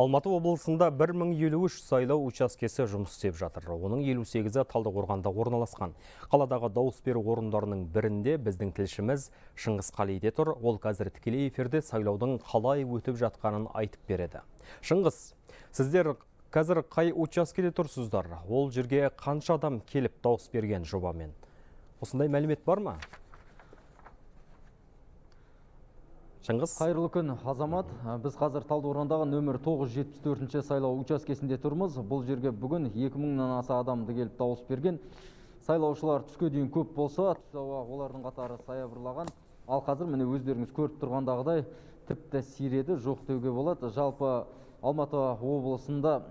Алматы облысында 1053 сайлау учаскесі жұмыс істеп жатыр. Оның 58-і Талдықорғанда орналасқан. Қаладағы дауыс беру орындарының бірінде біздің тілшіміз Шыңғыз қалиде тұр. Ол қазір тікелей эфирде сайлаудың қалай өтіп жатқанын айтып береді. Шыңғыз, сіздер қазір қай учаскеде тұрсыздар? Ол жерге қанша адам келіп дауыс берген жобамен? Осындай мәлімет бар ма? Шыңғыз. Қайырлы күн, Азамат. Біз қазір Талдықорғандағы нөмір 974-ші сайлау учаскесінде тұрмыз. Бұл жерге бүгін 2000-нан аса адамды келіп дауыс берген. Сайлаушылар түске дейін көп болса, түс ауа олардың қатары саябырлаған. Ал қазір міне өздеріңіз көріп тұрғандағыдай тіпті сиреді, жоқ деуге болады. Жалпы Алматы облысында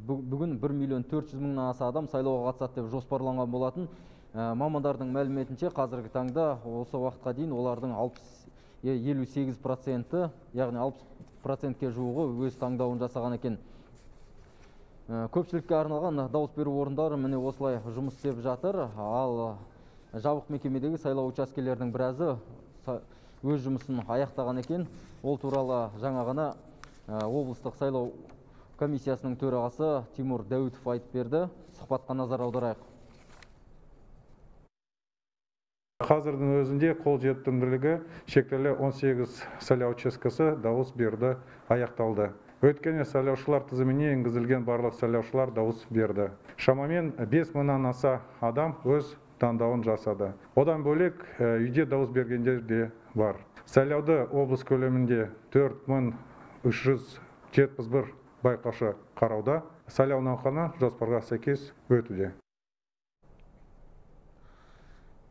бүгін 1 400 000-нан аса адам сайлауға қатысады деп жоспарланған болатын. Мамандардың мәліметінше қазіргі таңда осы уақытқа дейін олардың 58%, яғни 60%-ке жуығы өз таңдауын жасаған екен. Көпшілікке арналған дауыс беру орындары міне осылай жұмыс істеп жатыр. Ал жабық мекемедегі сайлау учаскелерінің біразы өз жұмысын аяқтаған екен. Ол туралы жаңа ғана облыстық сайлау комиссиясының төрағасы Тимур Дәуітов айтып берді. Сұхбатқа назар аударайық. Қазірдің өзінде қол жетімділігі шектеулі 18 сайлау учаскесі дауыс берді аяқталды. Өткені сайлаушылар тізіміне енгізілген барлық сайлаушылар дауыс берді. Шамамен 5000-нан аса адам өз таңдауын жасады. Одан бөлек үйде дауыс бергендер де бар. Сайлауды облыс көлемінде 4371 байқаушы қарауда, сайлау науқаны жоспарға сәйкес өтуде.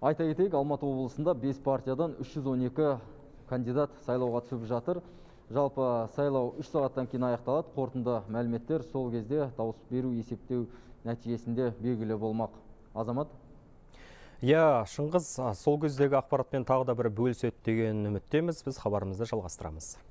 Айта кетейік, Алматы облысында 5 партиядан 312 кандидат сайлауға түсіп жатыр. Жалпы сайлау 3 сағаттан кейін аяқталады. Қорытынды мәліметтер сол кезде дауыс беру есептеу нәтижесінде белгілі болмақ. Азамат? Иә, Шыңғыз, сол кездегі ақпаратпен тағы да бір бөліседі деген үміттеміз. Біз хабарымызды жалғастырамыз.